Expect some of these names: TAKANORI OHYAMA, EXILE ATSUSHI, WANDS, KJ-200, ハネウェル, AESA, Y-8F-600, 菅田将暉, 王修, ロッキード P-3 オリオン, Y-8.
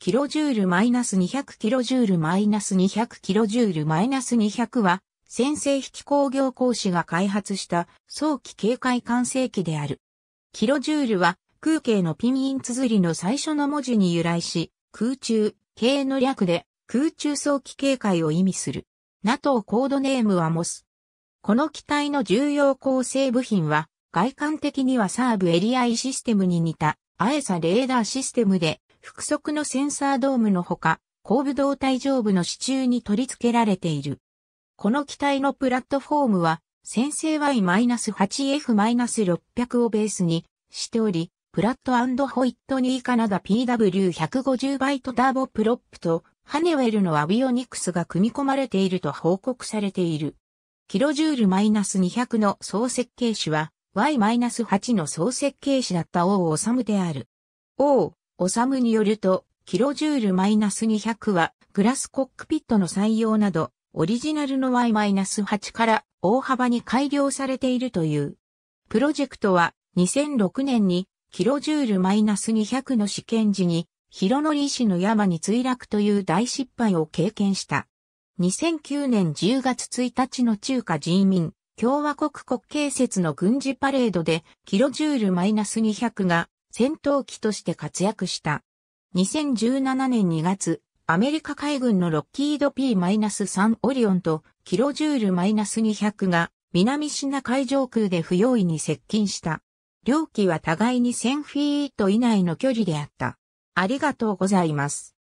kJ-200 は、先制飛機工業工紙が開発した早期警戒管制機である。kJ は空警のピンイン綴りの最初の文字に由来し、空中、警の略で空中早期警戒を意味する。NATO コードネームはモス。この機体の重要構成部品は、外観的にはサーブエリアイシステムに似た AESA レーダーシステムで、複足のセンサードームのほか、後部胴体上部の支柱に取り付けられている。この機体のプラットフォームは、先制 Y-8F-600 をベースにしており、プラット&ホイットニーカナダ PW150 バイトターボプロップと、ハネウェルのアビオニクスが組み込まれていると報告されている。kJ-200 の総設計士は、Y-8 の総設計士だった王修である。王修によると、kJ-200 はグラスコックピットの採用など、オリジナルの Y-8 から大幅に改良されているという。プロジェクトは2006年にkJ-200 の試験時に、広乗市の山に墜落という大失敗を経験した。2009年10月1日の中華人民共和国国慶節の軍事パレードでkJ-200 が戦闘機として活躍した。2017年2月、アメリカ海軍のロッキード P-3 オリオンとkJ-200 が南シナ海上空で不用意に接近した。両機は互いに1000フィート以内の距離であった。ありがとうございます。